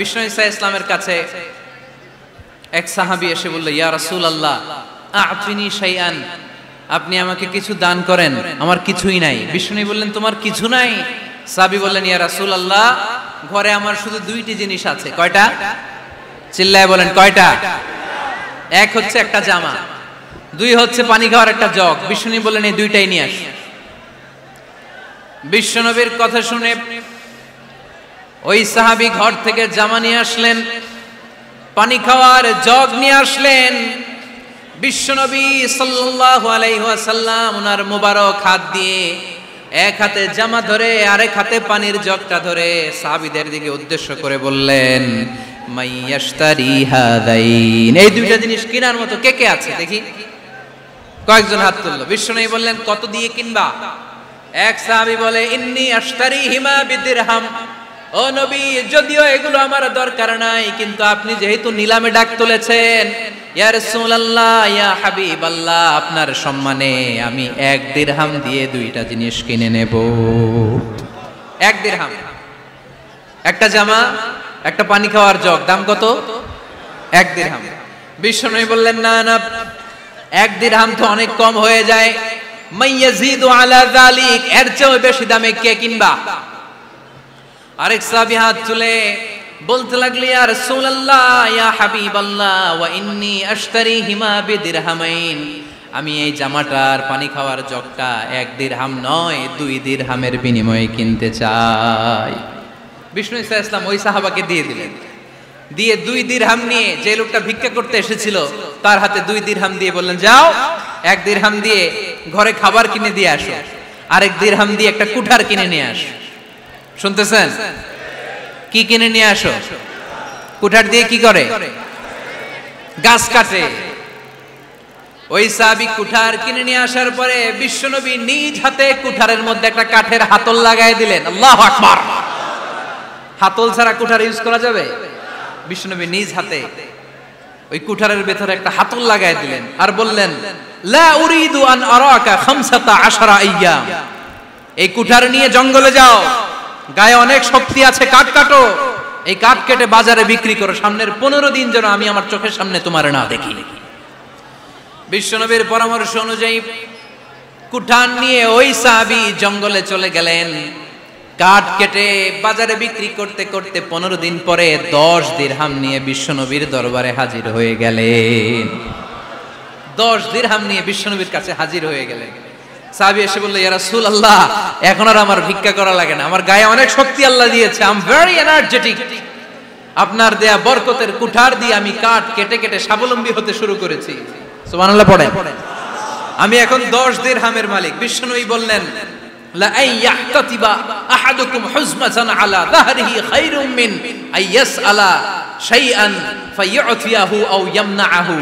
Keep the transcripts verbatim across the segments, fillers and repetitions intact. বিষ্ণু ঈসা ইসলামের কাছে এক সাহাবী এসে বলল, ইয়া রাসূলুল্লাহ আ'তিনি শাইআন, আপনি আমাকে কিছু দান করেন, আমার কিছুই নাই। বিষ্ণু বললেন, তোমার কিছু নাই? সাহাবী বললেন, ইয়া রাসূলুল্লাহ ঘরে আমার শুধু দুইটি জিনিস আছে। কয়টা? চিল্লায় বলেন কয়টা? এক হচ্ছে একটা জামা, দুই হচ্ছে পানি খাওয়ার একটা জগ। বিষ্ণু বললেন, এই দুইটাই নিয়ে আস। বিশ্বনবীর কথা শুনে ওই সাহাবী ঘর থেকে জামা নিয়ে আসলেন, পানি খাওয়ার জগ নিয়ে আসলেন। বিশ্বনবী সাল্লাল্লাহু আলাইহি ওয়াসাল্লাম ওনার মুবারক হাত দিয়ে, এক হাতে জামা ধরে আরেক হাতে পানির জগটা ধরে সাহাবীদের দিকে উদ্দেশ্য করে বললেন, মাইয়াশতারি হাদাইন, এই দুইটা জিনিস কেনার মতো কে কে আছে দেখি? কয়েকজন হাত তুললো। বিশ্বনবী বললেন, কত দিয়ে কিনবা? এক সাহাবী বলে, ইন্নী আশতারিহিমা বিদিরহাম, ও নবী যদিও এগুলো আমার দরকার নাই কিন্তু আপনি যেহেতু নিলামে ডাক তুলেছেন, ইয়া রাসূলুল্লাহ ইয়া হাবিবাল্লাহ আপনার সম্মানে আমি এক দিরহাম দিয়ে দুইটা জিনিস কিনে নেব। এক দিরহাম, একটা জামা, একটা পানি খাওয়ার জগ, দাম কত? এক দিরহাম। বিশ্বনবী বললেন, না না, এক দিরহাম তো অনেক কম হয়ে যায়। মাইয়াজিদু আলা যালিক, এর চেয়ে বেশি দামে কে কিনবা? আরেক সাহাবী হাত তুলে বলতে লাগলো, ইয়া রাসূলুল্লাহ ইয়া হাবিবাল্লাহ ওয়া ইন্নী আশতারিহিমা বিদিরহামাইন, আমি এই জামাটার পানি খাওয়ার জগটা এক দিরহাম নয় দুই দিরহামের বিনিময়ে কিনতে চাই। বিষ্ণু ঈসা ইসলাম ওই সাহাবাকে দিয়ে দিলেন, দিয়ে দুই দিরহাম নিয়ে, যে লোকটা ভিক্ষা করতে এসেছিল তার হাতে দুই দিরহাম দিয়ে বললেন, যাও এক দিরহাম দিয়ে ঘরে খাবার কিনে দিয়ে আসো, আরেক দিরহাম দিয়ে একটা কুঠার কিনে নিয়ে আসো। শুনতেছেন? কি কিনে নিয়ে আসো? কুঠার দিয়ে কি করে? গাছ কাটে। ওই সাহাবী কুঠার কিনে নিয়ে আসার পরে বিশ্বনবী নিজ হাতে কুঠারের মধ্যে একটা কাঠের হাতল লাগাই দিলেন। আল্লাহু আকবার! হাতল ছাড়া কুঠার ইউজ করা যাবে? বিশ্বনবী নিজ হাতে ওই কুঠারের ভেতরে একটা হাতল লাগাই দিলেন আর বললেন, লা উরিদু আন আরাকা খামসাতা আশারা আইয়াম, এই কুঠার নিয়ে জঙ্গলে যাও, গায়ে অনেক শক্তি আছে, কাঠ কাটো, এই কাঠ কেটে বাজারে বিক্রি করো, সামনের পনেরো দিন যেন আমি আমার চোখের সামনে তোমার না দেখি। বিশ্বনবীর পরামর্শ অনুযায়ী কুঠার নিয়ে ওই সাহাবী জঙ্গলে চলে গেলেন, কাঠ কেটে বাজারে বিক্রি করতে করতে পনেরো দিন পরে দশ দিরহাম নিয়ে বিশ্বনবীর দরবারে হাজির হয়ে গেলেন। দশ দিরহাম নিয়ে বিশ্বনবীর কাছে হাজির হয়ে গেলেন। সাহাবী এসে বলল, ইয়া রাসূলুল্লাহ এখন আর আমার ভিক্ষা করা লাগে না, আমার গায়ে অনেক শক্তি আল্লাহ দিয়েছে, আই এম ভেরি এনার্জেটিক, আপনার দেয়া বরকতের কুঠার দিয়ে আমি কাঠ কেটে কেটে স্বাবলম্বী হতে শুরু করেছি। সুবহানাল্লাহ পড়েন। আমি এখন দশ দিরহামের মালিক। বিশ্বনবী বললেন, লা আইয়াহতাতিবা আহাদুকুম হুজমাতান আলা যাহরিহি খায়রুম মিন আইয়াসআলা শাইআন ফায়ু'তিয়াহু আও ইয়ামনাআহু,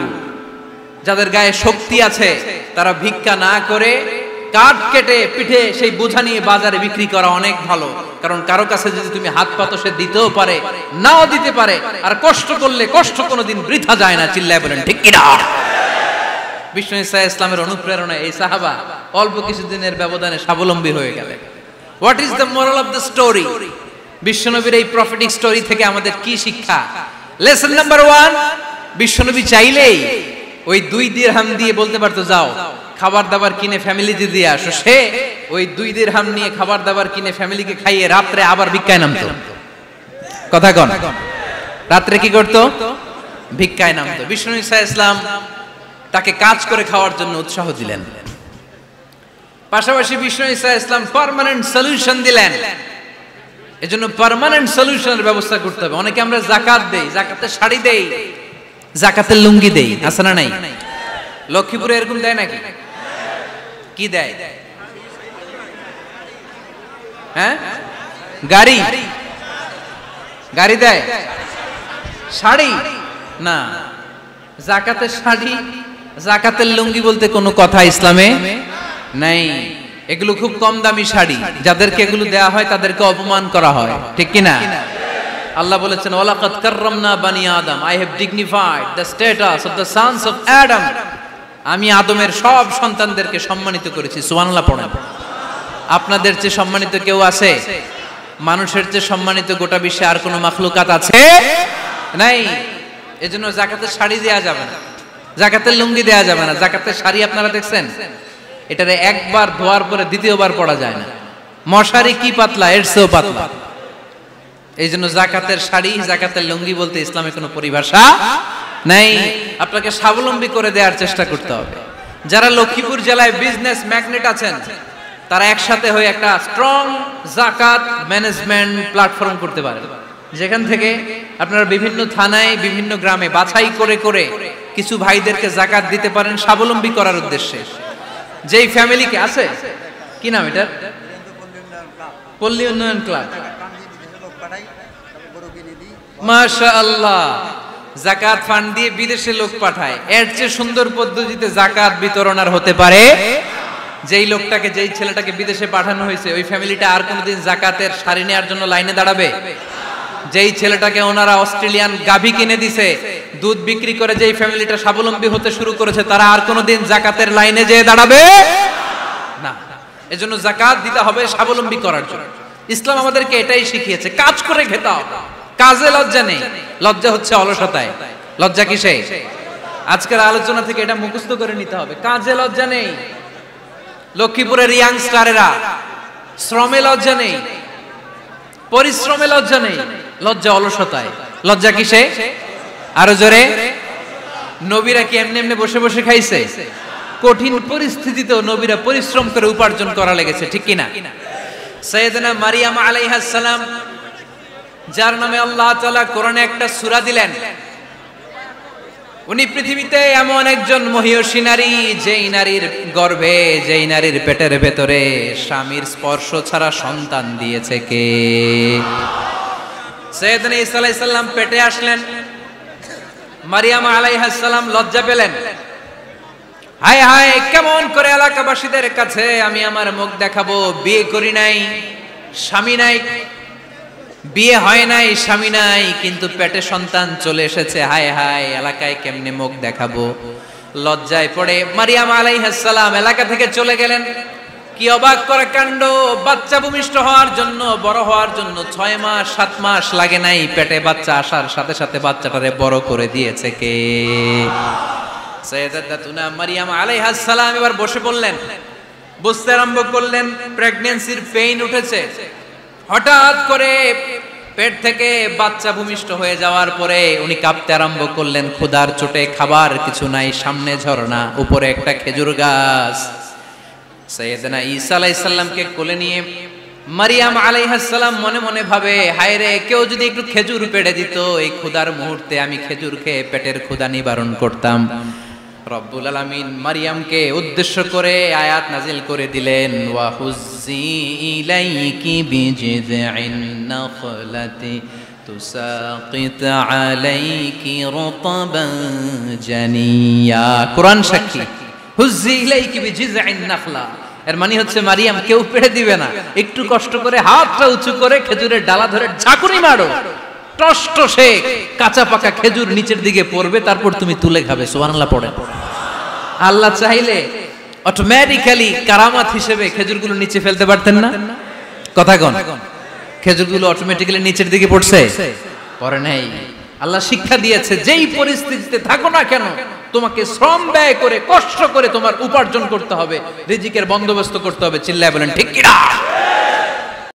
যাদের গায়ে শক্তি আছে তারা ভিক্ষা না করে কাঠ কেটে পিঠে সেই বোঝা নিয়ে বাজারে বিক্রি করা অনেক ভালো, কারণ কারো কাছে যদি তুমি হাত পাতো সে দিতেও পারে নাও দিতে পারে, আর কষ্ট করলে কষ্ট কোনোদিন বৃথা যায় না। চিল্লায় বলেন ঠিক কিনা? বিষ্ণু ঈসা ইসলামের অনুপ্রেরণায় এই সাহাবা অল্প কিছুদিনের ব্যবধানে স্বাবলম্বী হয়ে গেলেন। What is the moral of the story? বিশ্বনবীর এই প্রফিটিক স্টোরি থেকে আমাদের কি শিক্ষা? লেসন নাম্বার ওয়ান, বিশ্বনবী চাইলেই ওই দুই দিরহাম দিয়ে বলতে পারতো, যাও খাবার দাবার কিনে ফ্যামিলিতে দিয়ে আসো, সে ওই দুই দিরহাম নিয়ে খাবার দাবার কিনে ফ্যামিলিকে খাইয়ে রাত্রে আবার ভিক্ষায় নামতো। কথা কন, রাত্রে কি করতো? ভিক্ষায় নামতো। বিষ্ণু ঈসা ইসলাম তাকে কাজ করে খাওয়ার জন্য উৎসাহ দিলেন, পাশাপাশি বিষ্ণু ঈসা ইসলাম পার্মানেন্ট সলিউশন দিলেন। এজন্য পার্মানেন্ট সলিউশনের ব্যবস্থা করতে হবে। অনেকে আমরা যাকাত দেই, যাকাতে শাড়ি দেই, যাকাতে লুঙ্গি দেই, আছে না নাই? লক্ষ্মীপুরে এরকম দেয় নাকি? কি দেয়? হ্যাঁ, গাড়ি, গাড়ি দেয়, শাড়ি না। যাকাতের শাড়ি, যাকাতের লুঙ্গি বলতে কোনো কথা ইসলামে নাই। এগুলো খুব কম দামি শাড়ি, যাদেরকে এগুলো দেয়া হয় তাদেরকে অপমান করা হয়, ঠিক কিনা? আল্লাহ বলেছেন, ওয়ালাকাদ কাররামনা বানি আদম, I have dignified the status of the sons of Adam, আমি আদমের সব সন্তানদেরকে সম্মানিত করেছি। সুবহানাল্লাহ পড়েন। আপনাদের চেয়ে সম্মানিত কেউ আছে? मानुषेर चे सम्मानित गोटा विश्वे आर कोनो मखलुकात आछे नाई। एजन्य जाकातेर शाड़ी देया जाबे ना, जाकातेर लुंगी देया जाबे ना। जाकातेर शाड़ी आपनारा देखछेन, एटारे एकबार धोयार परे द्वितीयबार पड़ा जाय ना। मशारी की पातला, एर सेओ पातला। एजन्य जाकातेर शाड़ी जाकातेर लुंगी बोलते इस्लामे कोनो परिभाषा नाई। आपनाके स्वाबलम्बी करे देयार चेष्टा करते होबे। যারা লক্ষীপুর জেলায় বিজনেস ম্যাগনেট আছেন তারা একসাথে হয়ে একটা স্ট্রং যাকাত ম্যানেজমেন্ট প্ল্যাটফর্ম করতে পারেন, যেখান থেকে আপনারা বিভিন্ন থানায় বিভিন্ন গ্রামে বাছাই করে করে কিছু ভাইদেরকে যাকাত দিতে পারেন স্বাবলম্বী করার উদ্দেশ্যে। যেই ফ্যামিলি কে আছে কি নাম এটা, পল্লী উন্নয়ন ক্লাব। মাশাআল্লাহ, জাকাত ফান্ড দিয়ে বিদেশে লোক পাঠায়। এর চেয়ে সুন্দর পদ্ধতিতে জাকাত বিতরণ আর হতে পারে? যেই লোকটাকে যেই ছেলেটাকে বিদেশে পাঠানো হয়েছে ওই ফ্যামিলিটা আর কোনোদিন জাকাতের শাড়ি নেওয়ার জন্য লাইনে দাঁড়াবে? যেই ছেলেটাকে ওনারা অস্ট্রেলিয়ান গাভী কিনে দিছে, দুধ বিক্রি করে যেই ফ্যামিলিটা স্বাবলম্বী হতে শুরু করেছে তারা আর কোনোদিন জাকাতের লাইনে যেয়ে দাঁড়াবে না। এজন্য জাকাত দিতে হবে স্বাবলম্বী করার জন্য। ইসলাম আমাদেরকে এটাই শিখিয়েছে, কাজ করে খেতে হবে। কাজে লজ্জা নেই, লজ্জা হচ্ছে অলসতায়। লজ্জা কিসে? আজকের আলোচনা থেকে এটা মুখস্থ করে নিতে হবে। কাজে লজ্জা নেই। লক্ষ্মীপুরের ইয়াংস্টারেরা শ্রমে লজ্জা নেই, পরিশ্রমে লজ্জা নেই, লজ্জা অলসতায়। লজ্জা কিসে? আরো জোরে। নবীরা কি এমনি এমনি বসে বসে খাইছে? কঠিন পরিস্থিতিতেও নবীরা পরিশ্রম করে উপার্জন করা লেগেছে, ঠিক কিনা? সাইয়েদনা মারিয়াম আলাইহিস সালাম, যার নামে আল্লাহ তাআলা কোরআনে একটা সূরা দিলেন, উনি পৃথিবীতে এমন একজন মহিয়সী নারী যেই নারীর গর্ভে, যেই নারীর পেটের ভেতরে স্বামীর স্পর্শ ছাড়া সন্তান দিয়েছে কে? সাইয়েদনা ঈসা আলাইহিস সালাম পেটে আসলেন, মারিয়াম আলাইহিস সালাম লজ্জা পেলেন। হায় হায়, কেমন করে এলাকাবাসীদের কাছে আমি আমার মুখ দেখাবো? বিয়ে করি নাই, স্বামী নাই। বিয়ে হয় নাই, স্বামী নাই, কিন্তু পেটে সন্তান চলে এসেছে। হায় হায়, এলাকায় কেমনে মুখ দেখাবো? লজ্জায় পড়ে মারিয়াম আলাইহিস সালাম এলাকা থেকে চলে গেলেন। কি অবাক করা কাণ্ড! বাচ্চা ভূমিষ্ঠ হওয়ার জন্য, বড় হওয়ার জন্য ছয় মাস সাত মাস লাগে নাই, পেটে বাচ্চা আসার সাথে সাথে বাচ্চাটারে বড় করে দিয়েছে কে? সাইয়েদাতুনা মারিয়াম আলাইহিস সালাম এবার বসে পড়লেন, বুঝতে আরম্ভ করলেন প্রেগন্যান্সির পেইন উঠেছে। হঠাৎ করে পেট থেকে বাচ্চা ভূমিষ্ঠ হয়ে যাওয়ার পরে উনি কাঁপতে আরম্ভ করলেন। ক্ষুধার চোটে খাবার কিছু নাই, সামনে ঝর্ণা, উপরে একটা খেজুর গাছ। সাইয়েদনা ঈসা আলাইহিস সালামকে কোলে নিয়ে মারিয়াম আলাইহিস সালাম মনে মনে ভাবে, হায় রে, কেউ যদি একটু খেজুর পেড়ে দিত এই ক্ষুধার মুহূর্তে, আমি খেজুর খেয়ে পেটের ক্ষুধা নিবারণ করতাম। রব্বুল আলামিন মারিয়ামকে উদ্দেশ্য করে আয়াত নাজিল করে দিলেন, ওয়া হুজ্জি ইলাইকি বিজিদিন নাখলাতি তুসাকিত আলাইকি রতাবান জানিয়া। কুরআন সাক্ষী, হুজ্জি ইলাইকি বিজিদিন নাখলা, এর মানে হচ্ছে মারিয়াম, কেউ পেড়ে দিবে না, একটু কষ্ট করে হাতটা উঁচু করে খেজুরের ডালা ধরে ঝাঁকুনি মারো, টসটসে কাঁচা পাকা খেজুর নিচের দিকে পড়বে, তারপর তুমি তুলে খাবে। সুবহানাল্লাহ পড়ে। আল্লাহ চাইলে অটোমেটিক্যালি কারামাত হিসেবে খেজুরগুলো নিচে ফেলতে পারতেন না? কথা কোন, খেজুরগুলো অটোমেটিক্যালি নিচের দিকে পড়ছে? পড়ে নাই। আল্লাহ শিক্ষা দিয়েছে, যেই পরিস্থিতিতে থাকো না কেন তোমাকে শ্রম ব্যয় করে কষ্ট করে তোমার উপার্জন করতে হবে, রিজিকের বন্দোবস্ত করতে হবে। চিল্লায় বলেন ঠিক কিনা?